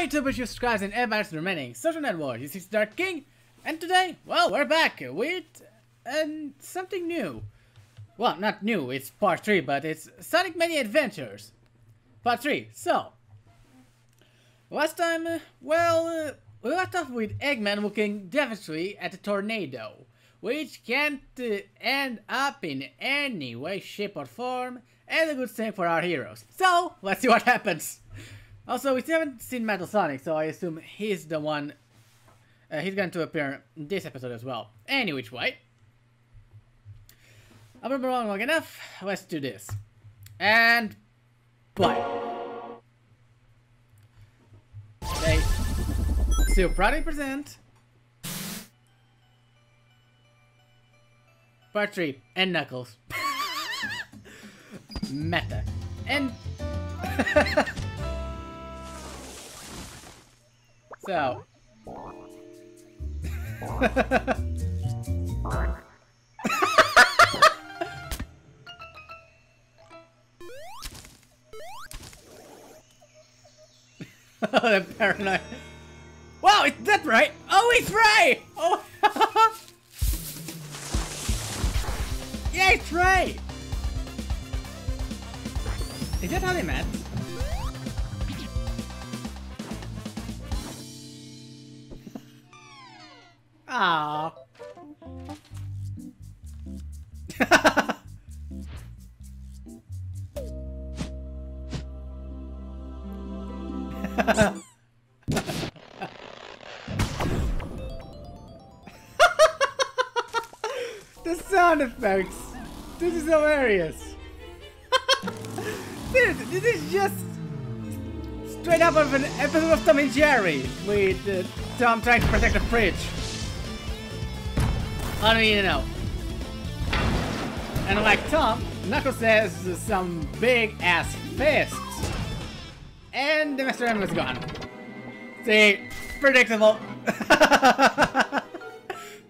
Hello YouTubers, you subscribers and everybody's remaining social network. This is Dark King, and today, well, we're back with something new. Well, not new, it's part 3, but it's Sonic Mania Adventures. Part 3, so. Last time, we left off with Eggman looking devilishly at a tornado, which can't end up in any way, shape or form, and a good thing for our heroes. So, let's see what happens. Also, we still haven't seen Metal Sonic, so I assume he's the one. He's going to appear in this episode as well. Any which way. I've been wrong long enough. Let's do this. And play. They still proudly present Part 3 and Knuckles. Meta. And. So. Oh, paranoid. Wow, it's that right? Oh, it's Ray! Oh, yeah, it's Ray! Is that how they met? Aww. The sound effects. This is hilarious. Dude, this is just straight up of an episode of Tom and Jerry with Tom trying to protect the fridge. I don't even know. And like Tom, Knuckles has some big ass fists. And the Master Emerald is gone. See, predictable.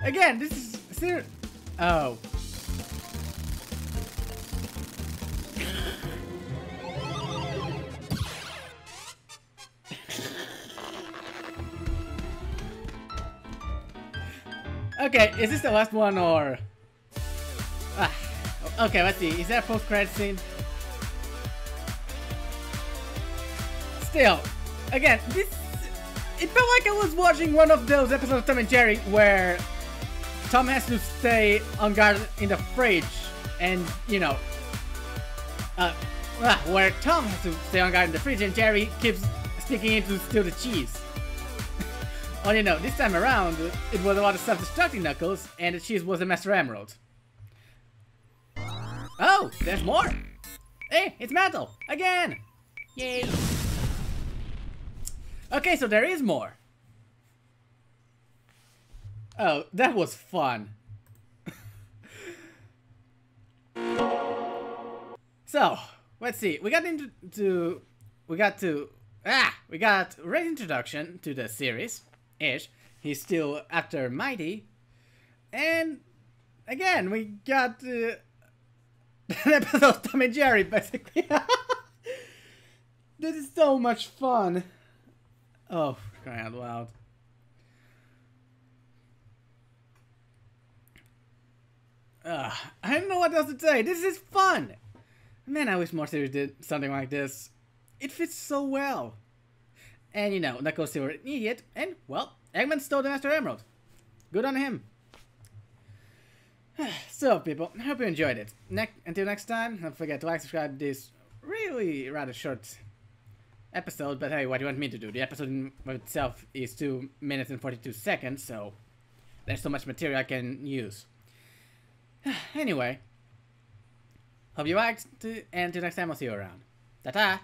Again, this is serious. Oh. Okay, is this the last one or? Ah, okay, let's see. Is that a post-credit scene? Still, again, it felt like I was watching one of those episodes of Tom and Jerry where Tom has to stay on guard in the fridge, and you know, where Tom has to stay on guard in the fridge, and Jerry keeps sneaking in to steal the cheese. Oh, you know, this time around, it was a lot of self-destructing Knuckles, and the cheese was a Master Emerald. Oh, there's more! Hey, it's Metal! Again! Yay! Okay, so there is more! Oh, that was fun. So, let's see, we got Ray's introduction to the series. Ish. He's still after Mighty, and again we got an episode of Tom and Jerry basically. This is so much fun. Oh, crying out loud. I don't know what else to say. This is fun, man. I wish more series did something like this. It fits so well. And you know, Knuckles were an idiot, and well, Eggman stole the Master Emerald. Good on him. So people, I hope you enjoyed it. Until next time, don't forget to like, subscribe this really rather short episode, but hey, what do you want me to do? The episode in itself is 2 minutes and 42 seconds, so there's so much material I can use. Anyway, hope you liked, and until next time I'll see you around. Ta-ta!